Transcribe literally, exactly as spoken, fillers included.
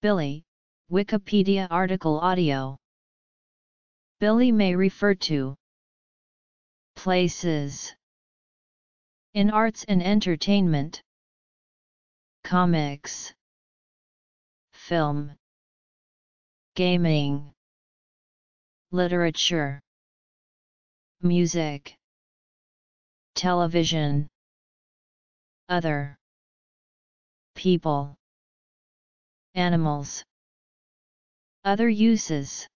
Billy, Wikipedia article audio. Billy may refer to places in arts and entertainment, comics, film, gaming, literature, music, television, other people, animals, other uses.